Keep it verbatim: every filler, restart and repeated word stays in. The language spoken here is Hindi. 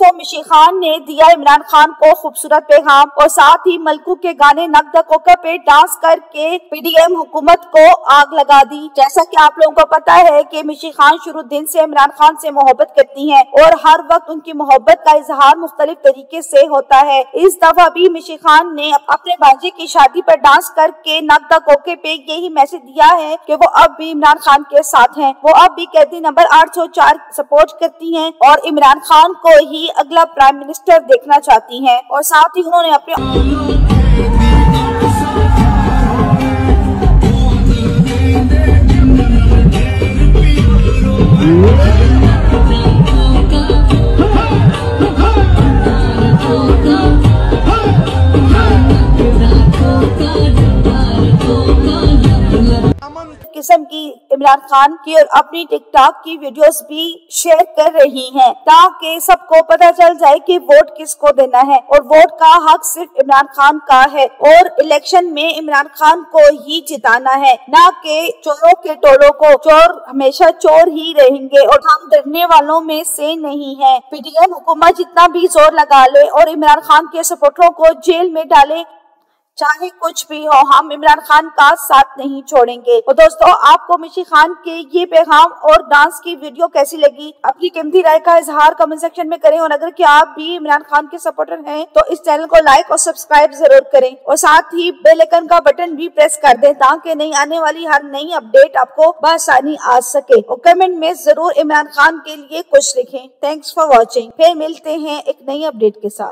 दोस्तों, मिशी खान ने दिया इमरान खान को खूबसूरत पैगाम और साथ ही मलकू के गाने नक द कोका पे डांस करके पीडीएम हुकूमत को आग लगा दी। जैसा कि आप लोगों को पता है कि मिशी खान शुरू दिन से इमरान खान से मोहब्बत करती हैं और हर वक्त उनकी मोहब्बत का इजहार मुख्तलिफ तरीके से होता है। इस दफा भी मिशी खान ने अपने भांजे की शादी पर डांस करके नक द कोके पे यही मैसेज दिया है कि वो अब भी इमरान खान के साथ हैं। वो अब भी कैदी नंबर आठ सौ चार सपोर्ट करती हैं और इमरान खान को ही अगला प्राइम मिनिस्टर देखना चाहती हैं और साथ ही उन्होंने अपने किस्म की इमरान खान की और अपनी टिकटॉक की वीडियोस भी शेयर कर रही हैं ताकि सबको पता चल जाए कि वोट किसको देना है और वोट का हक सिर्फ इमरान खान का है और इलेक्शन में इमरान खान को ही जिताना है, ना कि चोरों के टोलों को। चोर हमेशा चोर ही रहेंगे और हम डरने वालों में से नहीं है। पीडीएम हुकूमत जितना भी जोर लगा ले और इमरान खान के सपोर्टरों को जेल में डाले, चाहे कुछ भी हो, हम इमरान खान का साथ नहीं छोड़ेंगे। और दोस्तों, आपको मिशी खान के ये पैगाम और डांस की वीडियो कैसी लगी? अपनी कीमती राय का इजहार कमेंट सेक्शन में करें और अगर कि आप भी इमरान खान के सपोर्टर हैं तो इस चैनल को लाइक और सब्सक्राइब जरूर करें और साथ ही बेल आइकन का बटन भी प्रेस कर दें ताकि नई आने वाली हर नई अपडेट आपको बआसानी आ सके। और कमेंट में जरूर इमरान खान के लिए कुछ लिखें। Thanks for watching. फिर मिलते हैं एक नई अपडेट के साथ।